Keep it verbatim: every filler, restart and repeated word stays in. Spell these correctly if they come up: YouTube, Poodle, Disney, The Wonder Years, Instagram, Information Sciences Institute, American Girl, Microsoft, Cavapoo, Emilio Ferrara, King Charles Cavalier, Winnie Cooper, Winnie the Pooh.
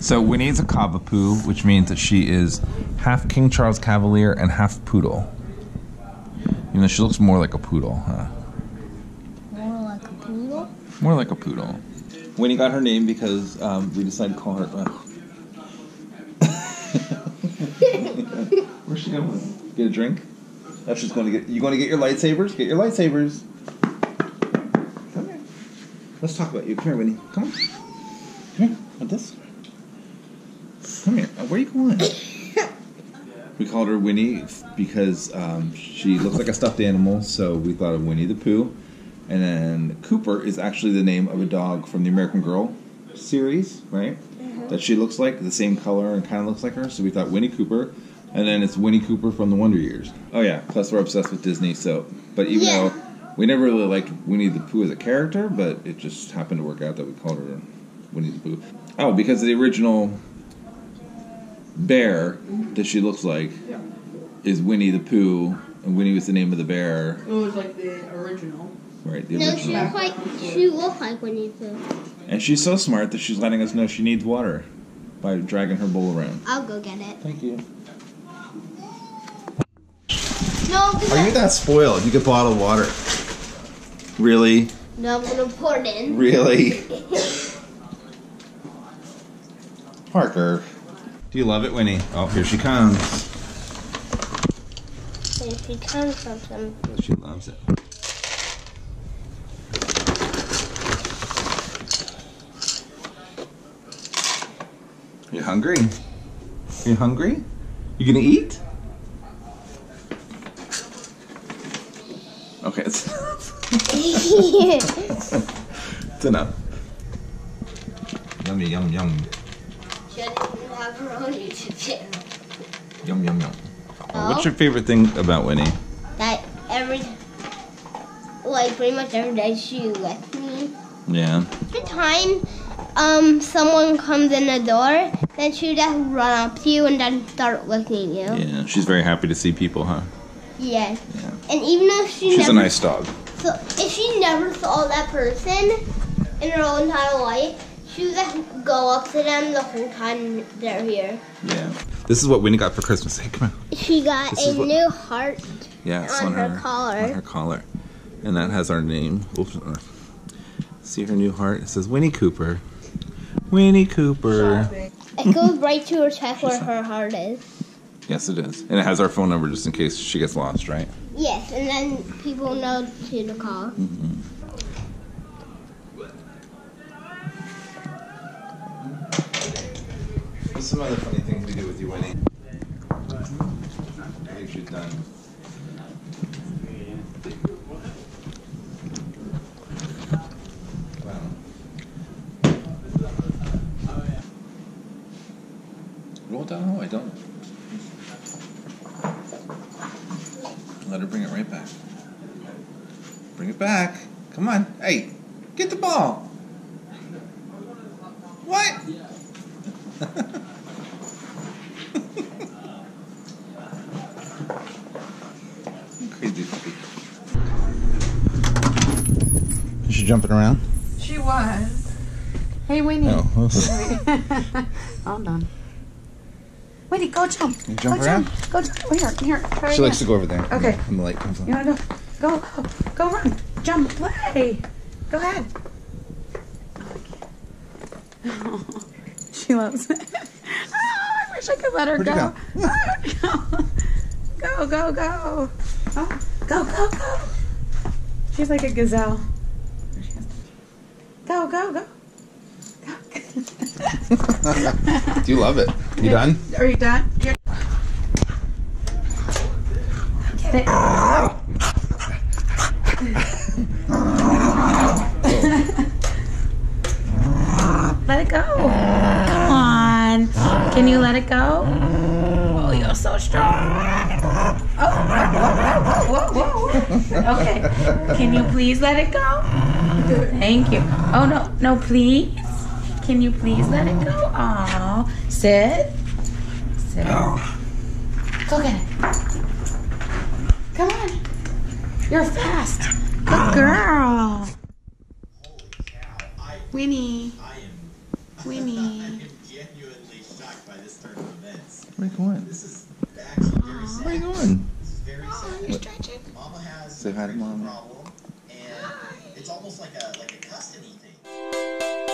So Winnie is a Cavapoo, which means that she is half King Charles Cavalier and half poodle. You know, she looks more like a poodle, huh? More like a poodle? More like a poodle. Winnie got her name because um, we decided to call her... Uh... Where's she going? Get a drink? That's just going to get... You going to get your lightsabers? Get your lightsabers. Come here. Let's talk about you. Come here, Winnie. Come on. Come here. Want this? Come here. Where are you going? We called her Winnie because um, she looks like a stuffed animal, so we thought of Winnie the Pooh. And then Cooper is actually the name of a dog from the American Girl series, right? Mm-hmm. That she looks like, the same color and kind of looks like her, so we thought Winnie Cooper. And then it's Winnie Cooper from The Wonder Years. Oh yeah, plus we're obsessed with Disney, so... But even yeah. though we never really liked Winnie the Pooh as a character, but it just happened to work out that we called her Winnie the Pooh. Oh, because the original... bear that she looks like yeah. is Winnie the Pooh, and Winnie was the name of the bear. It was like the original. Right, the no, original. No, she looked like, she looked like Winnie the Pooh. And she's so smart that she's letting us know she needs water by dragging her bowl around. I'll go get it. Thank you. No, Are I... you that spoiled? You get bottled water. Really? No, I'm going to pour it in. Really? Parker. Do you love it, Winnie? Oh, here she comes. Here she comes from something. She loves it. You hungry? You hungry? You gonna eat? Okay, it's it's enough. Yummy, yum, yum. Have her own YouTube channel. Yum, yum, yum. Oh. What's your favorite thing about Winnie? That every, like pretty much every day she lets me. Yeah. Every time um, someone comes in the door, then she just run up to you and then start licking you. Yeah, she's very happy to see people, huh? Yes. Yeah. And even though she She's never, a nice dog. So if she never saw that person in her whole entire life, she would go up to them the whole time they're here. Yeah. This is what Winnie got for Christmas. Hey, come on. She got this a what... new heart yes, on, on her, her collar. On her collar. And that has our name. Oops. See her new heart? It says Winnie Cooper. Winnie Cooper. It goes right to her chest where her heart is. Yes, it is. And it has our phone number just in case she gets lost, right? Yes, and then people know who to call. Mm-hmm. Some other funny things we do with you, Winnie. I think she's done. Wow. Roll down? Oh, I don't. Let her bring it right back. Bring it back. Come on. Hey, get the ball. What? Is she jumping around? She was. Hey, Winnie. Oh, well, hold on. Winnie, go jump. You jump go around? Jump. Go jump. Here, here. Hurry she up. Likes to go over there. Okay. When the light comes on. You want to go? Go, go run. Jump. Play. Go ahead. Oh, she loves it. Oh, I wish I could let her Where'd go. Go? Oh, go, go, go. Oh, go, go, go. She's like a gazelle. Go, go, go. Go. Do you love it? You done? Are you done? You're... Sit. Let it go. Come on. Can you let it go? Oh, you're so strong. Oh, whoa, whoa, whoa, whoa. Okay. Can you please let it go? Thank you. Oh, no, no, please. Can you please let it go? Aw. Sit. Sit. Go get it. Come on. You're fast. Good girl. Winnie. Winnie. Where are you going? This is actually very sad. Where are you going? This is very sad. You're stretching. Mama has Say hi to Mama. Problem, and hi. It's almost like a like a custody thing.